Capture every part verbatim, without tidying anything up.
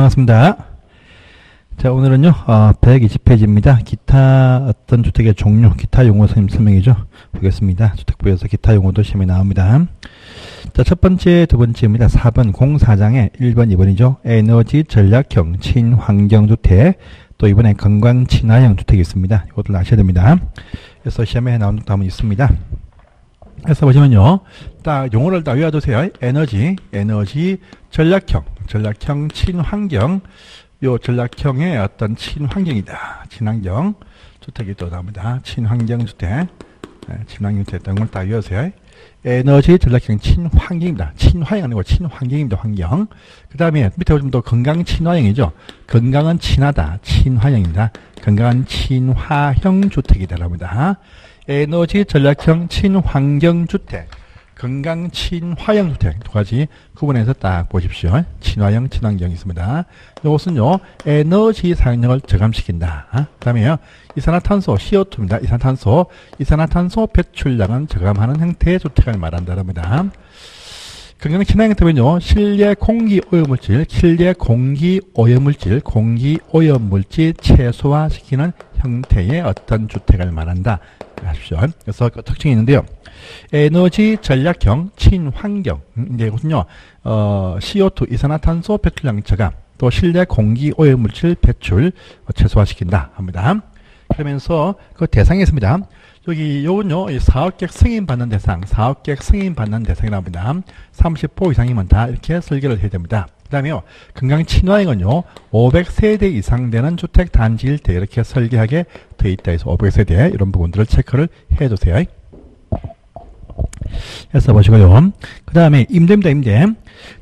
반갑습니다. 자, 오늘은요, 어, 백이십 페이지입니다. 기타 어떤 주택의 종류, 기타 용어 설명이죠. 보겠습니다. 주택부에서 기타 용어도 시험에 나옵니다. 자, 첫 번째, 두 번째입니다. 사 번, 공사장의 일 번, 이 번이죠. 에너지, 전략형, 친환경 주택, 또 이번에 건강, 친화형 주택이 있습니다. 이것들 아셔야 됩니다. 그래서 시험에 나온 것도 한번 있습니다. 그래서 보시면요, 딱 용어를 다 외워두세요. 에너지, 에너지, 전략형, 전략형, 친환경. 요 전략형의 어떤 친환경이다. 친환경 주택이 또 나옵니다. 친환경 주택, 네, 친환경 주택 등을 다 외우세요. 에너지, 전략형, 친환경입니다. 친화형 아니고 친환경입니다. 환경. 그 다음에 밑에 보시면 또 건강, 친화형이죠. 건강은 친하다. 친화형입니다. 건강은 친화형 주택이다. 랍니다. 에너지, 전략형, 친환경 주택, 건강, 친화형 주택 두 가지 구분해서 딱 보십시오. 친화형, 친환경이 있습니다. 이것은요, 에너지 사용량을 저감시킨다. 어? 그 다음에요, 이산화탄소, 씨오투입니다. 이산화탄소, 이산화탄소 배출량은 저감하는 형태의 주택을 말한다. 랍니다. 건강, 친화형 주택은요, 실내 공기 오염물질, 실내 공기 오염물질, 공기 오염물질 최소화시키는 형태의 어떤 주택을 말한다. 하십시오. 그래서 그 특징이 있는데요. 에너지 전략형 친환경. 이제 이것은요, 어, 씨오투 이산화탄소 배출량 저감, 또 실내 공기 오염물질 배출 최소화시킨다 합니다. 그러면서 그 대상이 있습니다. 여기 요건요, 사업계획 승인 받는 대상, 사업계획 승인 받는 대상이랍니다. 삼십 퍼센트 이상이면 다 이렇게 설계를 해야 됩니다. 그 다음에 건강 친화형은요, 오백 세대 이상 되는 주택 단지일 때 이렇게 설계하게 되어 있다 해서 오백 세대 이런 부분들을 체크를 해주세요. 해서 보시고요. 그 다음에 임대입니다. 임대.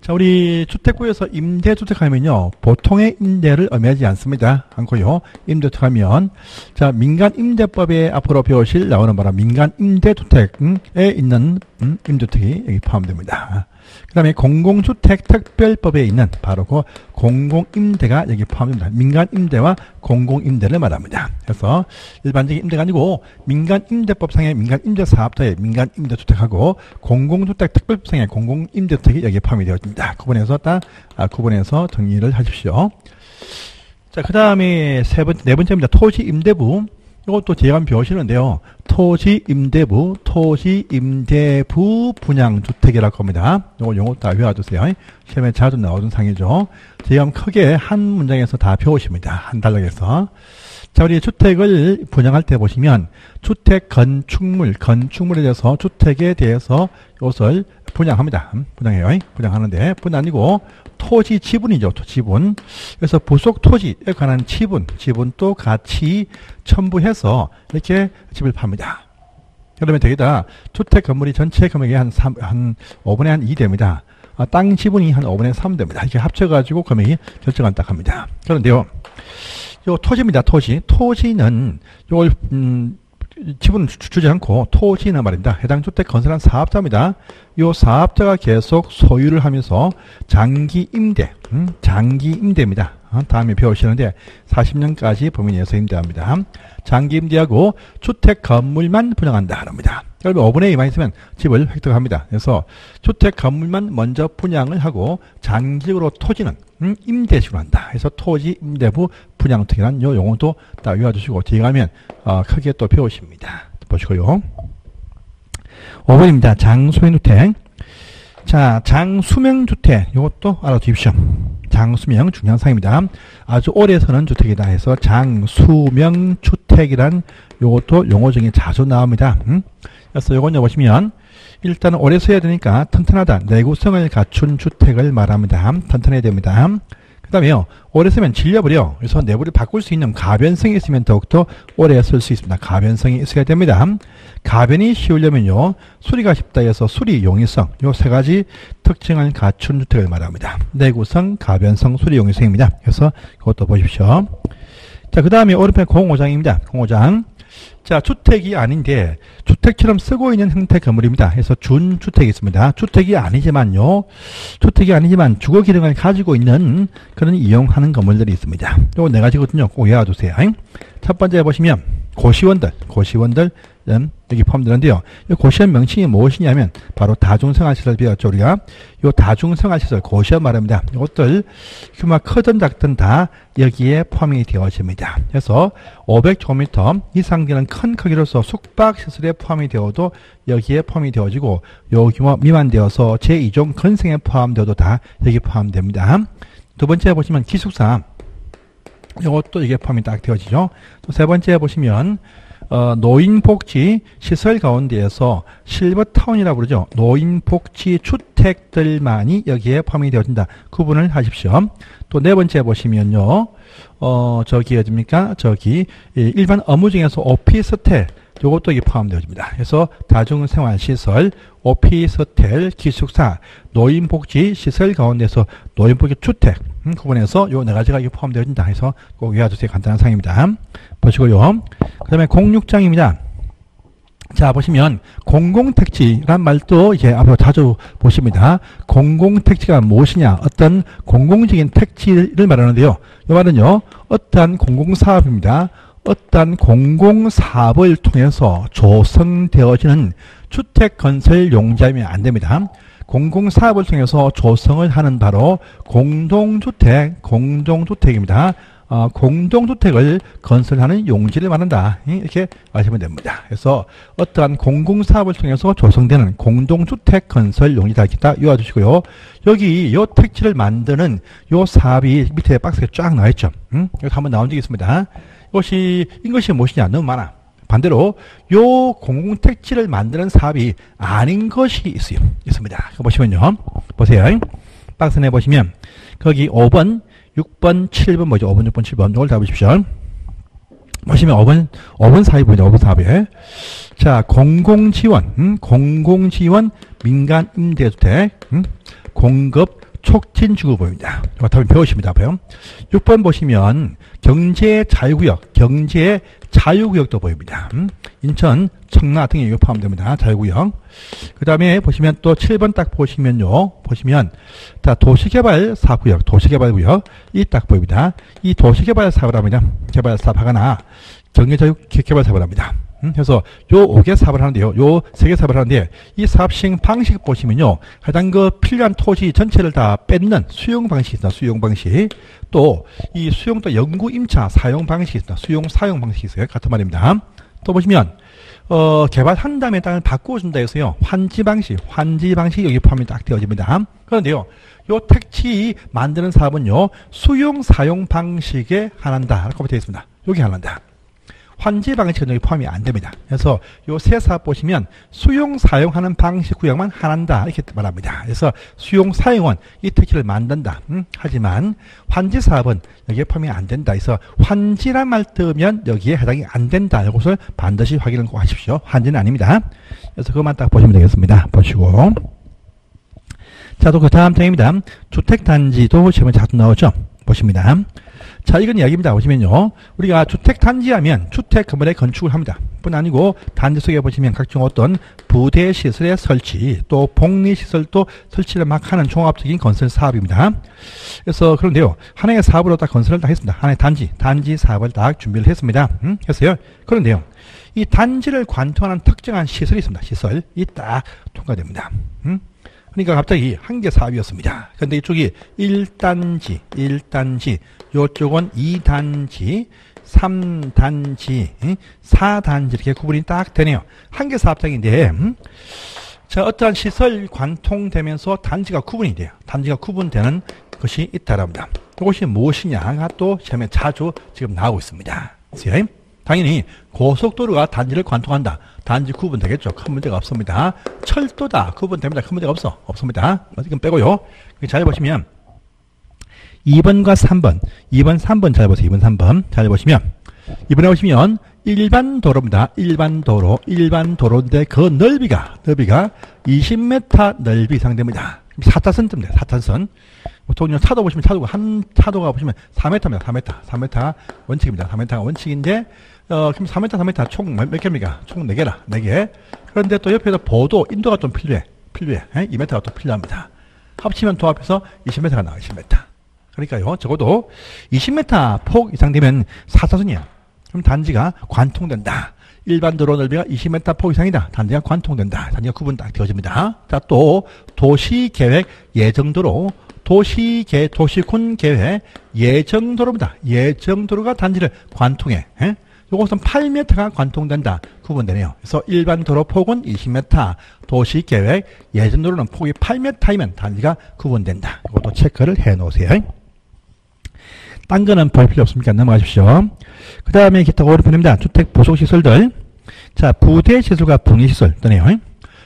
자, 우리 주택구에서 임대주택 하면요, 보통의 임대를 의미하지 않습니다. 않고요. 임대주택 하면, 자, 민간임대법에 앞으로 배우실 나오는 바로 민간임대주택에 있는 음, 임대주택이 여기 포함됩니다. 그 다음에 공공주택 특별법에 있는 바로 그 공공임대가 여기 포함됩니다. 민간임대와 공공임대를 말합니다. 그래서 일반적인 임대가 아니고 민간임대법상의 민간임대사업자의 민간임대주택하고 공공주택 특별법상의 공공임대주택이 여기에 포함이 되어집니다. 구분해서 딱 아, 구분해서 정리를 하십시오. 자, 그 다음에 세 번째, 네 번째입니다. 토지임대부. 이것도 제가 배우시는데요, 토지임대부, 토지임대부 분양주택이라고 합니다. 이거 용어 다 외워두세요. 시험에 자주 나오는 상이죠. 지금 크게 한 문장에서 다 배우십니다. 한 단락에서. 자, 우리 주택을 분양할 때 보시면 주택 건축물, 건축물에 대해서 주택에 대해서 이것을 분양합니다. 분양해요. 분양하는데 뿐 아니고 토지 지분이죠. 토지 지분. 그래서 부속 토지에 관한 지분, 지분도 같이 첨부해서 이렇게 집을 팝니다. 그러면 되겠다. 주택 건물이 전체 금액이 한, 한 오분의 한 이 됩니다. 아, 땅 지분이 한 오분의 삼 됩니다. 이렇게 합쳐가지고 금액이 결정을 딱 합니다. 그런데요, 요 토지입니다. 토지. 토지는 요걸 음, 지분을 주지 않고 토지는 말입니다. 해당 주택 건설한 사업자입니다. 이 사업자가 계속 소유를 하면서 장기 임대, 음, 장기 임대입니다. 다음에 배우시는데 사십 년까지 범위 내에서 임대합니다. 장기 임대하고 주택 건물만 분양한다 합니다. 그러면 오분의 이만 있으면 집을 획득합니다. 그래서 주택 건물만 먼저 분양을 하고 장기적으로 토지는 음, 임대식으로 한다. 그래서 토지 임대부 분양특이라는 요 용어도 다 외워주시고 뒤에 가면 어, 크게 또 배우십니다. 보시고요. 오 번입니다. 장수명주택. 자, 장수명주택 이것도 알아두십시오. 장수명 중요한 사항입니다. 아주 오래 서는 주택이다 해서 장수명주택이란 요것도 용어적인 자주 나옵니다. 음? 그래서 요건요 보시면 일단 오래 서야 되니까 튼튼하다, 내구성을 갖춘 주택을 말합니다. 튼튼해야 됩니다. 그 다음에요, 오래 쓰면 질려버려. 그래서 내부를 바꿀 수 있는 가변성이 있으면 더욱더 오래 쓸 수 있습니다. 가변성이 있어야 됩니다. 가변이 쉬우려면요, 수리가 쉽다 해서 수리, 용이성, 요 세 가지 특징을 갖춘 주택을 말합니다. 내구성, 가변성, 수리, 용이성입니다. 그래서 그것도 보십시오. 자, 그 다음에 오른편 공호장입니다. 공호장. 자, 주택이 아닌데 주택처럼 쓰고 있는 형태 건물입니다. 그래서 준주택이 있습니다. 주택이 아니지만요, 주택이 아니지만 주거 기능을 가지고 있는 그런 이용하는 건물들이 있습니다. 요거 네 가지거든요. 꼭 외워두세요. 첫 번째 보시면 고시원들, 고시원들 여기 포함되는데요. 이 고시원 명칭이 무엇이냐면 바로 다중생활시설 배웠죠. 우리가 이 다중생활시설 고시원 말합니다. 이것들 규모가 크든 작든 다 여기에 포함이 되어집니다. 그래서 오백 제곱미터 이상 되는 큰 크기로서 숙박시설에 포함이 되어도 여기에 포함이 되어지고 요 규모 미만 되어서 제이 종 근생에 포함되어도 다 여기 포함됩니다. 두 번째 보시면 기숙사, 이것도 이게 포함이 딱 되어지죠. 또 세 번째 보시면 어, 노인복지 시설 가운데에서 실버타운이라고 부르죠. 노인복지 주택들만이 여기에 포함이 되어진다. 구분을 하십시오. 또 네 번째 보시면요. 어, 저기 어딥니까? 저기 일반 업무 중에서 오피스텔, 요것도 이게 포함되어집니다. 그래서 다중생활시설, 오피스텔, 기숙사, 노인복지시설 가운데서 노인복지주택 음, 구분해서 요 네 가지가 이게 포함되어진다. 해서 꼭 외워주세요. 간단한 사항입니다. 보시고요. 그 다음에 공육장입니다. 자, 보시면 공공택지란 말도 이제 앞으로 자주 보십니다. 공공택지가 무엇이냐? 어떤 공공적인 택지를 말하는데요. 이 말은요, 어떠한 공공사업입니다. 어떤 공공사업을 통해서 조성되어지는 주택건설 용자이면 안 됩니다. 공공사업을 통해서 조성을 하는 바로 공동주택, 공동주택입니다. 어, 공동주택을 건설하는 용지를 말한다. 이렇게 아시면 됩니다. 그래서 어떠한 공공사업을 통해서 조성되는 공동주택 건설 용지다. 이렇게 외워주시고요. 여기 이 택지를 만드는 이 사업이 밑에 박스에 쫙 나와있죠. 응? 여기 한번 나온 적이 있습니다. 이것이, 이것이 무엇이냐? 너무 많아. 반대로 요 공공택지를 만드는 사업이 아닌 것이 있어요. 있습니다. 보시면요. 보세요. 박스 내 보시면 거기 오 번, 육 번, 칠 번 뭐죠? 오 번, 육 번, 칠 번 이걸 잡으십시오. 보시면 오 번, 오 번 사업이 보이죠? 오 번 사업에. 자, 공공지원, 음? 공공지원 민간임대주택, 음? 공급 촉진 주거 보입니다. 답을 배우십니다. 봐요. 육 번 보시면 경제 자유구역, 경제 자유구역도 보입니다. 음? 인천, 청라 등이 포함됩니다. 자유구역. 그 다음에 보시면 또 칠 번 딱 보시면요. 보시면 자, 도시개발 사업구역, 도시개발구역 이 딱 보입니다. 이 도시개발 사업을 합니다. 개발 사업 하거나 경제 자유개발 사업을 합니다. 그래서 요 오 개 사업을 하는데요. 요 세 개 사업을 하는데 이 사업 시행 방식 보시면요. 해당 그 필요한 토지 전체를 다 뺏는 수용 방식이 있습니다. 수용 방식. 또 이 수용도 연구 임차 사용 방식이 있습니다. 수용 사용 방식이 있어요. 같은 말입니다. 또 보시면 어, 개발한 다음에 땅을 바꿔준다 해서요. 환지 방식, 환지 방식 여기 포함이 딱 되어집니다. 그런데요. 요 택지 만드는 사업은요. 수용 사용 방식에 한한다. 라고 되어 있습니다. 여기 한한다. 환지 방식은 여기 포함이 안 됩니다. 그래서 요 세 사업 보시면 수용 사용하는 방식 구역만 한한다 이렇게 말합니다. 그래서 수용 사용은 이 택지를 만든다. 음? 하지만 환지 사업은 여기에 포함이 안 된다. 그래서 환지란 말 뜨면 여기에 해당이 안 된다. 이것을 반드시 확인을 꼭 하십시오. 환지는 아닙니다. 그래서 그것만 딱 보시면 되겠습니다. 보시고. 자, 또 그 다음 장입니다. 주택단지도 시험에 자주 나오죠. 보십니다. 자, 이건 이야기입니다. 보시면요. 우리가 주택단지 하면 주택 건물의 건축을 합니다. 뿐 아니고 단지 속에 보시면 각종 어떤 부대시설의 설치, 또 복리시설도 설치를 막 하는 종합적인 건설 사업입니다. 그래서 그런데요. 하나의 사업으로 딱 건설을 다 했습니다. 하나의 단지, 단지 사업을 딱 준비를 했습니다. 음, 했어요. 그런데요. 이 단지를 관통하는 특정한 시설이 있습니다. 시설. 이 딱 통과됩니다. 음? 그러니까 갑자기 한 개 사업이었습니다. 그런데 이쪽이 일 단지, 일 단지, 이쪽은 이 단지, 삼 단지, 사 단지 이렇게 구분이 딱 되네요. 한 개 사업장인데 자, 어떠한 시설 관통되면서 단지가 구분이 돼요. 단지가 구분되는 것이 있다랍니다. 그것이 무엇이냐가 또 시험에 자주 지금 나오고 있습니다. 당연히 고속도로가 단지를 관통한다. 단지 구분되겠죠. 큰 문제가 없습니다. 철도다. 구분됩니다. 큰 문제가 없어. 없습니다. 지금 빼고요. 잘 보시면 이 번과 삼 번. 이 번, 삼 번 잘 보세요. 이 번, 삼 번. 잘 보시면 이번에 보시면 일반 도로입니다. 일반 도로. 일반 도로인데 그 넓이가 넓이가 이십 미터 넓이 이상 됩니다. 사 차선 됩니다. 사 차선. 보통 차도 보시면 차도 한 차도가 보시면 사 미터입니다. 사 미터, 사 미터 원칙입니다. 사 미터가 원칙인데 어 그럼 사 미터, 사 미터 총 몇 개입니까? 총 네 개라, 네 개. 그런데 또 옆에서 보도 인도가 좀 필요해, 필요해. 이 미터가 또 필요합니다. 합치면 도합해서 이십 미터가 나와, 이십 미터. 그러니까요, 적어도 이십 미터 폭 이상 되면 사 차선이야. 그럼 단지가 관통된다. 일반 도로 넓이가 이십 미터 폭 이상이다. 단지가 관통된다. 단지가 구분 딱 되어집니다. 자, 또 도시계획 예정도로, 도시계, 도시군 계획 예정도로입니다. 예정도로가 단지를 관통해. 에? 요것은 팔 미터가 관통된다. 구분되네요. 그래서 일반 도로 폭은 이십 미터, 도시계획 예정도로는 폭이 팔 미터이면 단지가 구분된다. 이것도 체크를 해놓으세요. 딴 거는 볼 필요 없으니까 넘어가십시오. 그 다음에 기타 오른편입니다. 주택 부속시설들. 자, 부대시설과 분리시설 뜨네요.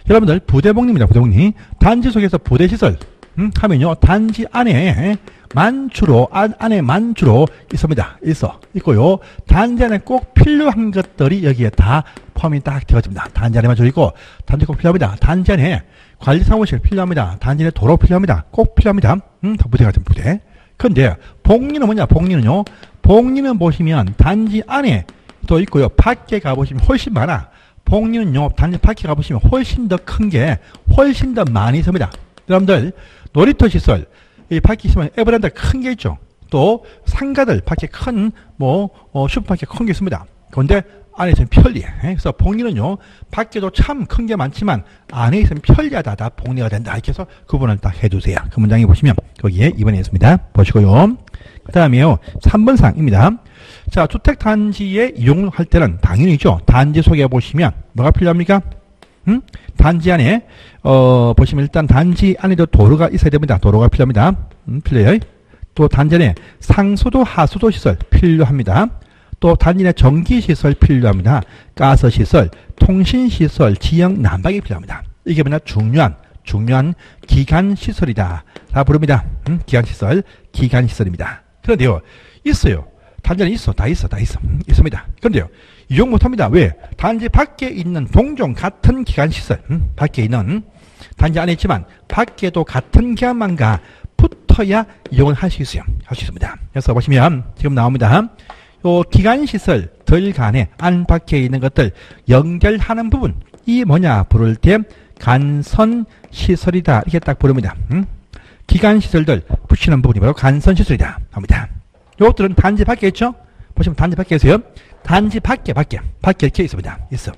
여러분들 부대복리입니다. 부대복리. 단지 속에서 부대시설 음, 하면요, 단지 안에 만주로, 안, 안에 만주로 있습니다. 있어. 있고요. 단지 안에 꼭 필요한 것들이 여기에 다 포함이 딱 되어집니다. 단지 안에 만주 있고, 단지 꼭 필요합니다. 단지 안에 관리사무실 필요합니다. 단지 안에 도로 필요합니다. 꼭 필요합니다. 음, 다 부대 같은 부대. 근데 복리는 뭐냐? 복리는요. 복리는 보시면 단지 안에 또 있고요. 밖에 가보시면 훨씬 많아. 복리는요. 단지 밖에 가보시면 훨씬 더 큰 게 훨씬 더 많이 있습니다. 여러분들 놀이터 시설, 이 밖에 있으면 에버랜드 큰 게 있죠. 또 상가들 밖에 큰 뭐 어, 슈퍼마켓 큰 게 있습니다. 그런데 안에 있으면 편리해. 그래서 복리는요. 밖에도 참 큰 게 많지만 안에 있으면 편리하다. 다 복리가 된다. 이렇게 해서 구분을 딱 해두세요. 그 문장에 보시면 거기에 이 번에 있습니다. 보시고요. 그 다음에요. 삼 번 사항입니다. 자, 주택단지에 이용할 때는 당연히죠. 단지 속에 보시면 뭐가 필요합니까? 음? 단지 안에 어 보시면 일단 단지 안에도 도로가 있어야 됩니다. 도로가 필요합니다. 음, 필요해요. 또 단지 안에 상수도 하수도 시설 필요합니다. 또 단지 내 전기시설 필요합니다. 가스시설, 통신시설, 지역 난방이 필요합니다. 이게 뭐냐? 중요한, 중요한 기간시설이다. 다 부릅니다. 음? 기간시설, 기간시설입니다. 그런데요, 있어요. 단지 안에 있어. 다 있어. 다 있어. 음, 있습니다. 그런데요, 이용 못합니다. 왜? 단지 밖에 있는 동종 같은 기간시설, 음? 밖에 있는, 단지 안에 있지만 밖에도 같은 기간만가 붙어야 이용을 할 수 있어요. 할 수 있습니다. 그래서 보시면 지금 나옵니다. 요 기간시설 들 간에 안 밖에 있는 것들 연결하는 부분, 이 뭐냐 부를 때 간선시설이다. 이렇게 딱 부릅니다. 음? 기간시설들 붙이는 부분이 바로 간선시설이다 합니다. 요것들은 단지 밖에 있죠? 보시면 단지 밖에 있어요. 단지 밖에, 밖에, 밖에 이렇게 있습니다. 있어.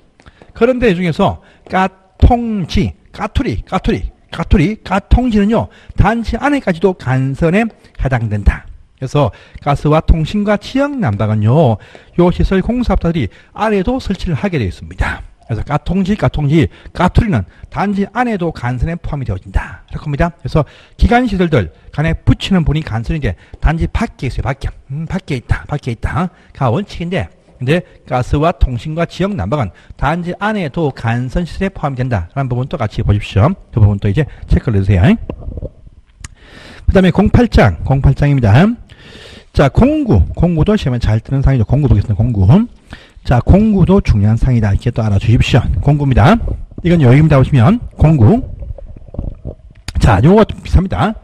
그런데 이 중에서 까통지, 까투리, 까투리, 까투리, 까통지는요, 단지 안에까지도 간선에 해당된다. 그래서 가스와 통신과 지역 난방은요, 요 시설 공사업자들이 안에도 설치를 하게 되어 있습니다. 그래서 까통지, 까통지, 까투리는 단지 안에도 간선에 포함이 되어진다. 이렇게 겁니다. 그래서 기간시설들 간에 붙이는 분이 간선인데 단지 밖에 있어요. 밖에. 음, 밖에 있다. 밖에 있다. 가 원칙인데, 근데 가스와 통신과 지역 난방은 단지 안에도 간선시설에 포함이 된다. 라는 부분도 같이 보십시오. 그 부분도 이제 체크를 해주세요. 그 다음에 공팔 장, 공팔 장입니다. 자, 공구. 공구도 시험에 잘 뜨는 상이죠. 공구 보겠습니다. 공구. 자, 공구도 중요한 상이다. 이렇게 또 알아주십시오. 공구입니다. 이건 여기입니다. 보시면 공구. 자, 요거 좀 비쌉니다.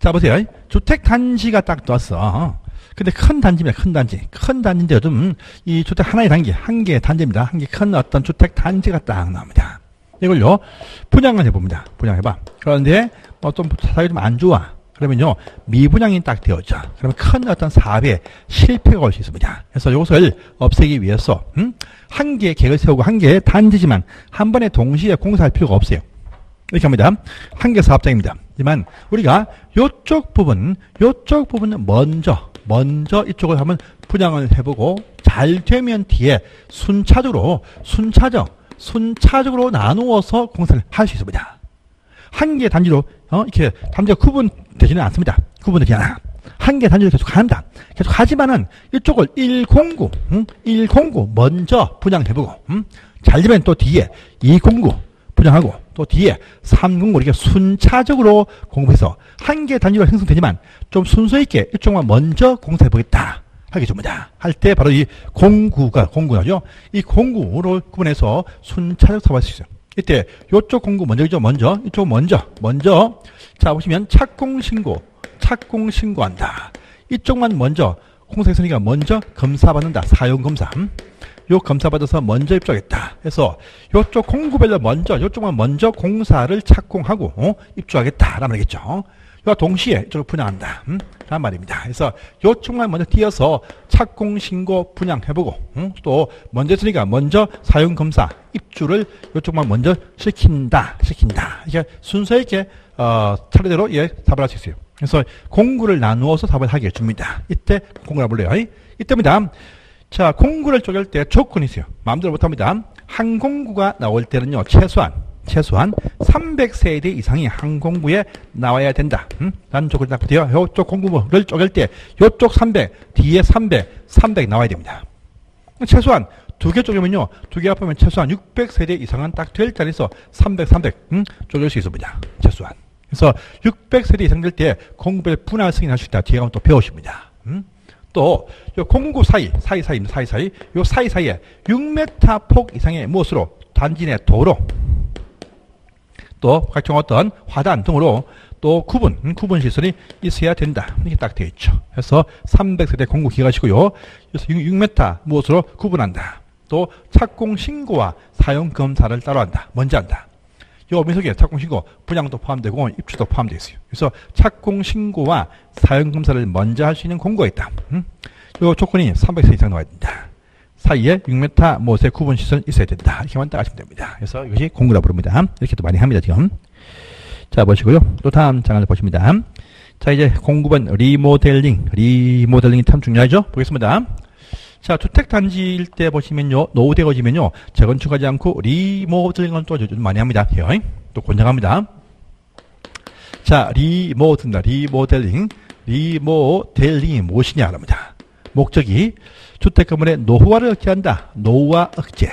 자, 보세요. 주택 단지가 딱 떴어. 근데 큰 단지입니다. 큰 단지. 큰 단지인데 요즘 이 주택 하나의 단계, 한 개의 단지입니다. 한 개 큰 어떤 주택 단지가 딱 나옵니다. 이걸요, 분양을 해봅니다. 분양해봐. 그런데 어떤 사업이 좀 안 좋아. 그러면요, 미분양이 딱 되어있죠. 그러면 큰 어떤 사업에 실패가 올 수 있습니다. 그래서 이것을 없애기 위해서, 음? 한 개의 계획을 세우고 한 개의 단지지만 한 번에 동시에 공사할 필요가 없어요. 이렇게 합니다. 한 개 사업장입니다. 하지만 우리가 이쪽 부분, 이쪽 부분은 먼저, 먼저 이쪽을 한번 분양을 해보고 잘 되면 뒤에 순차적으로, 순차적, 순차적으로 나누어서 공사를 할 수 있습니다. 한 개 단지로, 어, 이렇게, 단지가 구분되지는 않습니다. 구분되지 않아. 한 개 단지로 계속 간다. 계속 하지만은, 이쪽을 일 공구, 응? 일 공구 먼저 분양해보고, 응? 잘 되면 또 뒤에 이 공구 분양하고, 또 뒤에 삼 공구 이렇게 순차적으로 공부해서, 한 개 단지로 형성되지만, 좀 순서있게 이쪽만 먼저 공사해보겠다. 하겠습니다. 할 때 바로 이 공구가, 공구죠. 이 공구를 구분해서 순차적 사업할 수 있어요. 이때 요쪽 공구 먼저죠. 먼저 이쪽 먼저 먼저 자 보시면 착공 신고 착공 신고한다. 이쪽만 먼저 공사했으니까 먼저 검사받는다. 사용 검사. 음? 요 검사 받아서 먼저 입주하겠다. 해서 요쪽 공구별로 먼저 요쪽만 먼저 공사를 착공하고 어? 입주하겠다라는 말이겠죠. 이와 동시에 이쪽을 분양한다. 음? 라는 말입니다. 그래서 요쪽만 먼저 띄어서 착 착공신고 분양해보고 응? 또 먼저 했으니까 먼저 사용검사 입주를 이쪽만 먼저 시킨다 시킨다 이게 순서 있게 어, 차례대로 예, 답을 할 수 있어요. 그래서 공구를 나누어서 답을 하게 해줍니다. 이때 공구를 볼래요. 이때입니다. 자, 공구를 쪼갤 때 조건이 있어요. 마음대로 못합니다. 한 공구가 나올 때는요 최소한 최소한 삼백 세대 이상이 한 공구에 나와야 된다. 음? 라는 조건이 딱 붙어요. 이쪽 공구를 쪼갤 때 이쪽 삼백, 뒤에 삼백, 삼백 나와야 됩니다. 최소한 두 개 쪼개면요. 두 개 합하면 최소한 육백 세대 이상은 딱 될 자리에서 삼백, 삼백 음? 쪼갤 수 있습니다. 최소한. 그래서 육백 세대 이상 될 때 공구별 분할 승인할 수 있다. 뒤에 가면 또 배우십니다. 음? 또 요 공구 사이, 사이사이입니다. 사이사이. 요 사이사이에 육 미터 폭 이상의 무엇으로 단지 내 도로 또 각종 어떤 화단 등으로 또 구분, 음, 구분 시설이 있어야 된다. 이렇게 딱 되어 있죠. 그래서 삼백 세대 공구 기가시고요. 그래서 육 미터 무엇으로 구분한다. 또 착공 신고와 사용 검사를 따로 한다. 먼저 한다. 요 민속에 착공 신고 분양도 포함되고 입주도 포함되어 있어요. 그래서 착공 신고와 사용 검사를 먼저 할 수 있는 공고가 있다. 음? 요 조건이 삼백 세대 이상 나와야 된다. 사이에 육 미터 모세 구분 시설이 있어야 된다. 이렇게만 따라하시면 됩니다. 그래서 이것이 공구라 부릅니다. 이렇게도 많이 합니다, 지금. 자, 보시고요. 또 다음 장을 보십니다. 자, 이제 공구번 리모델링. 리모델링이 참 중요하죠? 보겠습니다. 자, 주택단지일 때 보시면요. 노후되어지면요. 재건축하지 않고 리모델링을 또 많이 합니다. 또 권장합니다. 자, 리모델링. 리모델링. 리모델링이 무엇이냐, 합니다. 목적이 주택 건물의 노후화를 억제한다. 노후화 억제.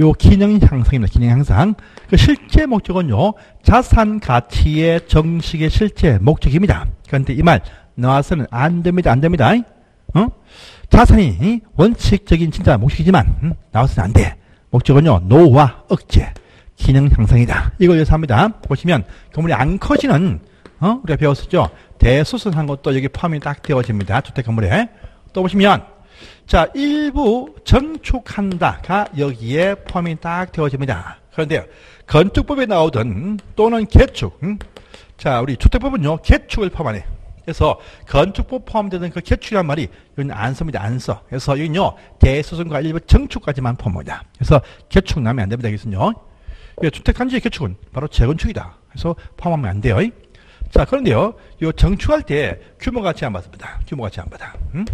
요 기능 향상입니다. 기능 향상. 그 실제 목적은요. 자산 가치의 정식의 실제 목적입니다. 그런데 이 말 나와서는 안 됩니다. 안 됩니다. 어? 자산이 원칙적인 진짜 목적이지만 음? 나와서는 안 돼. 목적은요. 노후화 억제. 기능 향상이다. 이걸 위해서 합니다. 보시면 건물이 안 커지는 어? 우리가 배웠었죠. 대수선한 것도 여기 포함이 딱 되어집니다. 주택 건물에. 또 보시면 자 일부 증축한다가 여기에 포함이 딱 되어집니다. 그런데 건축법에 나오던 또는 개축 음? 자 우리 주택법은요 개축을 포함하네. 그래서 건축법 포함되는 그 개축이란 말이 여기는 안 씁니다. 안 써. 그래서 여기는요 대수선과 일부 증축까지만 포함합니다. 그래서 개축 나면 안 됩니다. 여기서는요 주택단지의 개축은 바로 재건축이다. 그래서 포함하면 안 돼요. 자 그런데요 요 증축할 때 규모가 제한받습니다. 규모가 제한받아. 음?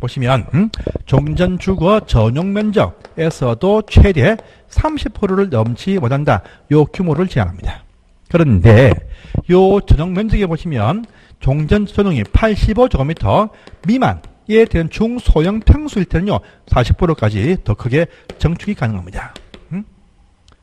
보시면 음? 종전주거 전용면적에서도 최대 삼십 퍼센트를 넘지 못한다. 요 규모를 제한합니다. 그런데 요 전용면적에 보시면 종전 전용이 팔십오 제곱미터 미만에 대한 중소형 평수일 때는요 사십 퍼센트까지 더 크게 증축이 가능합니다. 음?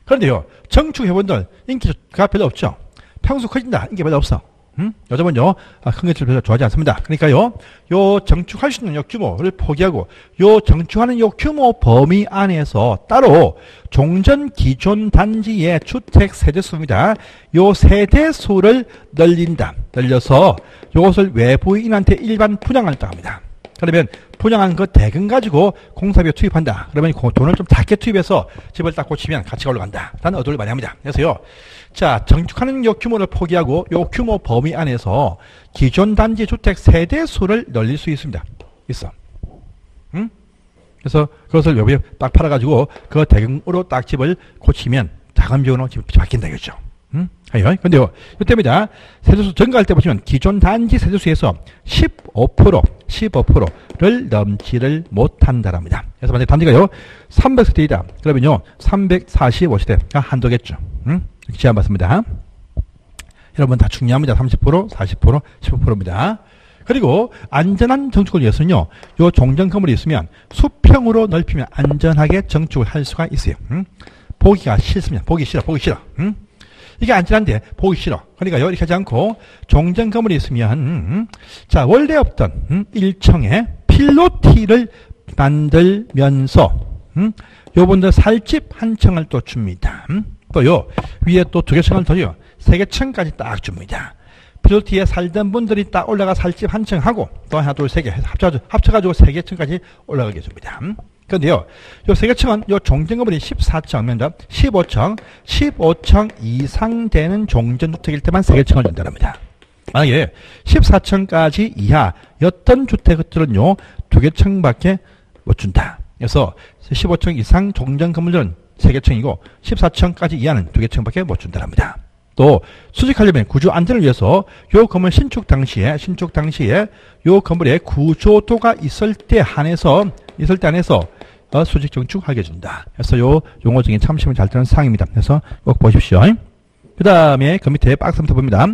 그런데요 증축 회원들 인기가 별로 없죠. 평수 커진다 인기 별로 없어. 음? 요즘은요, 아, 큰 개체를 별로 좋아하지 않습니다. 그러니까요, 요 정축할 수 있는 요 규모를 포기하고, 요 정축하는 요 규모 범위 안에서 따로 종전 기존 단지의 주택 세대수입니다. 요 세대수를 늘린다. 늘려서 요것을 외부인한테 일반 분양을 딱 합니다. 그러면 분양한 그 대금 가지고 공사비에 투입한다. 그러면 그 돈을 좀 작게 투입해서 집을 딱 고치면 가치가 올라간다. 라는 의도를 많이 합니다. 그래서요. 자, 증축하는 요 규모를 포기하고 요 규모 범위 안에서 기존 단지 주택 세대 수를 늘릴 수 있습니다. 있어. 응? 그래서 그것을 여기에 딱 팔아가지고 그 대금으로 딱 집을 고치면 작은 비용으로 집이 바뀐다. 그죠? 음? 아니요. 근데요, 이때입니다. 세대수 증가할 때 보시면 기존 단지 세대수에서 십오 퍼센트, 십오 퍼센트를 넘지를 못한다랍니다. 그래서 만약에 단지가요, 삼백 세대이다. 그러면요, 삼백사십오 세대가 한도겠죠. 음? 이렇게 제안받습니다. 여러분 다 중요합니다. 삼십 퍼센트, 사십 퍼센트, 십오 퍼센트입니다. 그리고 안전한 정축을 위해서는요, 요 종전 건물이 있으면 수평으로 넓히면 안전하게 정축을 할 수가 있어요. 음? 보기가 싫습니다. 보기 싫어, 보기 싫어. 음? 이게 안전한데 보기 싫어. 그러니까 이렇게 하지 않고 종전 건물이 있으면 음, 자 원래 없던 음, 일 층에 필로티를 만들면서 음, 요분들 살집 한 층을 또 줍니다. 음, 또요 위에 또 두 개 층을 더요 세 개 층까지 딱 줍니다. 필로티에 살던 분들이 딱 올라가 살집 한 층 하고 또 하나 둘 세 개 합쳐 합쳐가지고 세 개 층까지 올라가게 줍니다. 음. 그런데요, 요 세 개 층은 요 종전 건물이 십사 층, 면접 십오 층, 십오 층 이상 되는 종전 주택일 때만 세 개 층을 준답니다. 만약에 십사층까지 이하였던 주택들은요, 두 개 층밖에 못 준다. 그래서 십오층 이상 종전 건물들은 세 개 층이고 십사층까지 이하는 두 개 층밖에 못 준다랍니다. 또 수직하려면 구조 안전을 위해서 요 건물 신축 당시에 신축 당시에 요 건물의 구조도가 있을 때 한해서 있을 때 안에서 어, 수직 증축하게 준다. 그래서 요 용어적인 참심을 잘 드는 사항입니다. 그래서 꼭 보십시오. 그 다음에 그 밑에 박스부터 봅니다.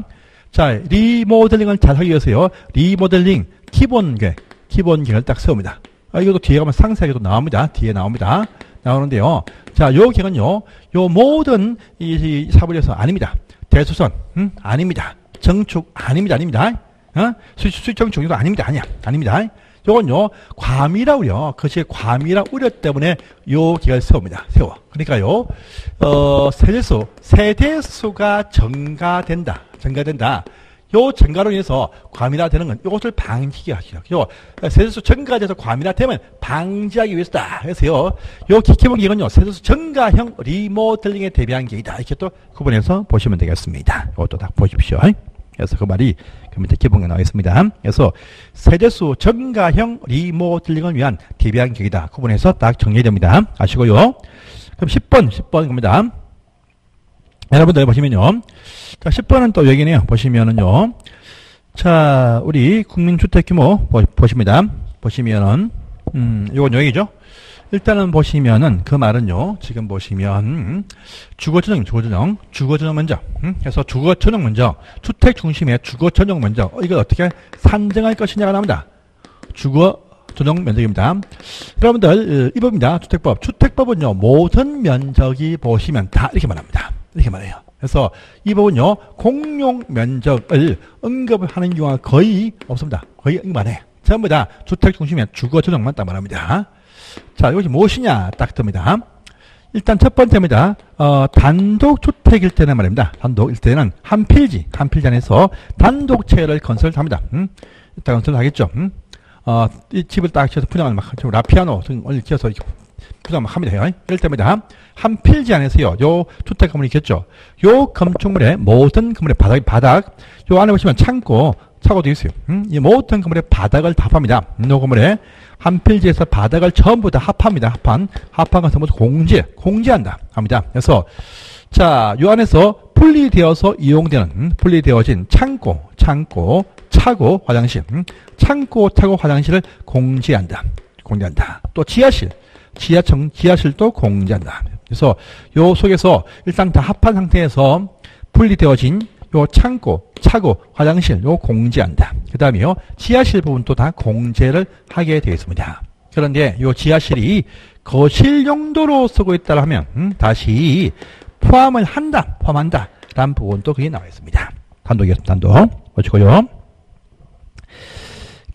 자, 리모델링을 잘 하기 위해서요. 리모델링 기본 계획, 기본 계획을 딱 세웁니다. 아, 이것도 뒤에 가면 상세하게도 나옵니다. 뒤에 나옵니다. 나오는데요. 자, 요 계획은요. 요 모든 이, 이 사물에서 아닙니다. 대수선, 음, 아닙니다. 정축, 아닙니다. 아닙니다. 어? 수정축도 아닙니다. 아니야. 아닙니다. 요건요, 과밀화 우려, 거시의 과밀화 우려 때문에 요 기간을 세웁니다. 세워. 그러니까요, 어, 세대수, 세대수가 증가된다. 증가된다. 요 증가로 인해서 과밀화 되는 건 요것을 방지하시죠. 요, 세대수 증가돼서 과밀화 되면 방지하기 위해서다. 그래서요, 요 기본 계획은요, 세대수 증가형 리모델링에 대비한 계획이다. 이렇게 또 구분해서 보시면 되겠습니다. 요것도 딱 보십시오. 그래서 그 말이 그 밑에 기본에 나와 있습니다. 그래서 세대수 증가형 리모델링을 위한 대비한 계획이다. 구분해서 딱 정리됩니다. 아시고요. 그럼 십 번, 십 번 겁니다. 여러분들 보시면요. 자, 십 번은 또 여기네요. 보시면은요. 자, 우리 국민주택 규모 보, 보십니다. 보시면은, 음, 요건 여기죠. 일단은 보시면은 그 말은요. 지금 보시면 주거전형, 주거전형, 주거전형 먼저. 음? 그래서 주거전형 먼저, 주택 중심의 주거전형 먼저. 어, 이걸 어떻게 산정할 것이냐가 나옵니다. 주거전형 면적입니다. 여러분들 이 법입니다. 주택법. 주택법은요. 모든 면적이 보시면 다 이렇게 말합니다. 이렇게 말해요. 그래서 이 법은요. 공용 면적을 언급하는 경우가 거의 없습니다. 거의 언급 안 해요. 전부 다 주택 중심의 주거전형만 딱 말합니다. 자, 이것이 무엇이냐 딱 듭니다. 일단 첫 번째입니다. 어, 단독주택일 때는 말입니다. 단독일 때는 한 필지, 한 필지 안에서 단독채를 건설합니다. 음? 일단 건설하겠죠. 음? 어, 이 집을 딱 지어서 분양을 막, 라피아노 등을 지어서 분양을 막 합니다. 이럴 때입니다. 한 필지 안에서요, 요 주택 건물이 있겠죠. 요 건축물의 모든 건물의 바닥이 바닥, 요 안에 보시면 창고, 차고도 있어요. 음? 이 모든 건물의 바닥을 다 합합니다. 요 건물의 한 필지에서 바닥을 전부 다 합합니다. 합한. 합한 것을 모두 공제, 공제한다. 합니다. 그래서, 자, 요 안에서 분리되어서 이용되는, 음? 분리되어진 창고, 창고, 차고, 화장실, 음? 창고, 차고, 화장실을 공제한다. 공제한다. 또 지하실, 지하층, 지하실도 공제한다. 그래서 요 속에서 일단 다 합한 상태에서 분리되어진 요 창고, 차고, 화장실 요 공제한다. 그 다음에요 지하실 부분도 다 공제를 하게 되어 있습니다. 그런데 요 지하실이 거실 용도로 쓰고 있다라 하면 음, 다시 포함을 한다, 포함한다 라는 부분도 그게 나와 있습니다. 단독이었습니다. 단독 보시고요.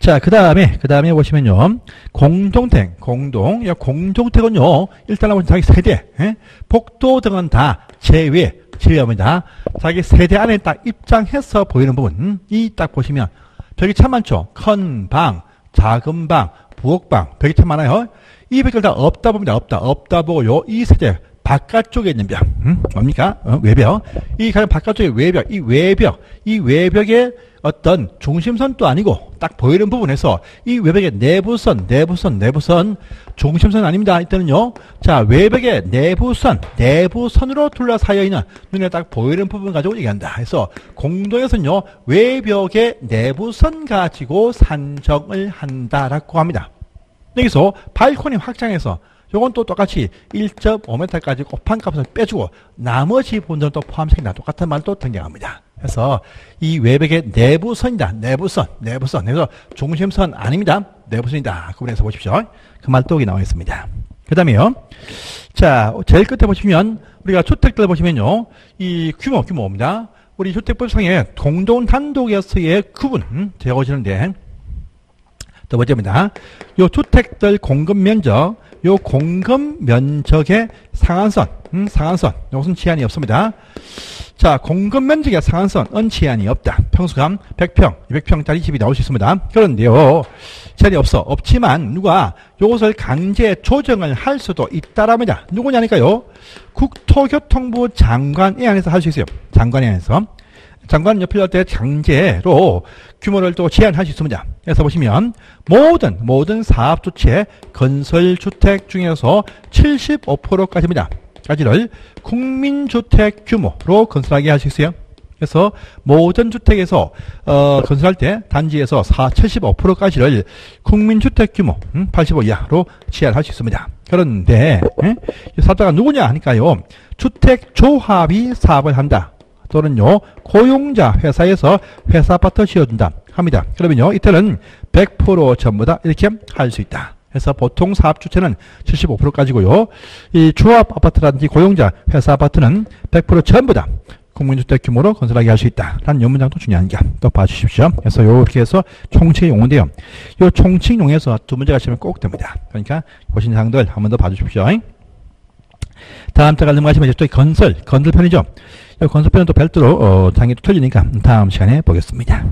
자, 그 다음에, 그 다음에 보시면요. 공동택, 공동. 야, 공동택은요, 일단 나머지 자기 세대, 예? 복도 등은 다 제외, 제외합니다. 자기 세대 안에 딱 입장해서 보이는 부분, 이 딱 보시면, 벽이 참 많죠? 큰 방, 작은 방, 부엌방, 벽이 참 많아요. 이 벽을 다 없다 봅니다. 없다, 없다 보고요. 이 세대, 바깥쪽에 있는 벽, 음? 뭡니까? 어, 외벽. 이 가장 바깥쪽에 외벽, 이 외벽, 이 외벽에 어떤 중심선도 아니고 딱 보이는 부분에서 이 외벽의 내부선, 내부선, 내부선 중심선 아닙니다. 이때는요. 자, 외벽의 내부선, 내부선으로 둘러싸여 있는 눈에 딱 보이는 부분 가지고 얘기한다. 그래서 공동에서는요. 외벽의 내부선 가지고 산정을 한다라고 합니다. 여기서 발코니 확장해서 요건 또 똑같이 일 점 오 미터까지 곱한 값을 빼주고 나머지 분들은 또 포함시킨다. 똑같은 말을 또 등장합니다. 그래서 이 외벽의 내부선이다. 내부선, 내부선. 그래서 중심선 아닙니다. 내부선이다. 구분해서 보십시오. 그 말 또 여기 나와 있습니다. 그 다음에요. 자, 제일 끝에 보시면 우리가 주택들 보시면요. 이 규모, 규모입니다. 우리 주택법상의 공동 단독에서의 구분 되어지는데 두 번째입니다. 요 주택들 공급 면적, 요 공급 면적의 상한선, 음, 상한선. 이것은 제한이 없습니다. 자, 공급 면적의 상한선은 제한이 없다. 평수감 백 평, 이백 평짜리 집이 나올 수 있습니다. 그런데요, 제한이 없어. 없지만 누가 이것을 강제 조정을 할 수도 있다랍니다. 누구냐니까요. 국토교통부 장관에 안에서 할 수 있어요. 장관에 안에서. 장관 연필할 때 강제로 규모를 또 제한할 수 있습니다. 그래서 보시면 모든 모든 사업주체 건설주택 중에서 칠십오 퍼센트까지입니다. 까지를 국민주택 규모로 건설하게 할 수 있어요. 그래서 모든 주택에서 어, 건설할 때 단지에서 칠십오 퍼센트까지를 국민주택 규모 음, 팔십오 이하로 제한할 수 있습니다. 그런데 예? 사업자가 누구냐 하니까요. 주택조합이 사업을 한다. 또는요 고용자 회사에서 회사 아파트 지어준다 합니다. 그러면요 이때는 백 퍼센트 전부 다 이렇게 할 수 있다. 그래서 보통 사업 주체는 칠십오 퍼센트까지고요. 이 조합 아파트라든지 고용자 회사 아파트는 백 퍼센트 전부 다 국민주택 규모로 건설하게 할 수 있다. 라는 요 문장도 중요하니까 또 봐주십시오. 그래서 이렇게 해서 총칭 용어인데요. 요 총칭 용에서 두 문제가 있으면 꼭 됩니다. 그러니까 보신 사항들 한 번 더 봐주십시오. 다음 시간에 넘어가시면 이제 또 건설, 건설편이죠. 건설편은 또 별도로 어, 장이 또 틀리니까 다음 시간에 보겠습니다.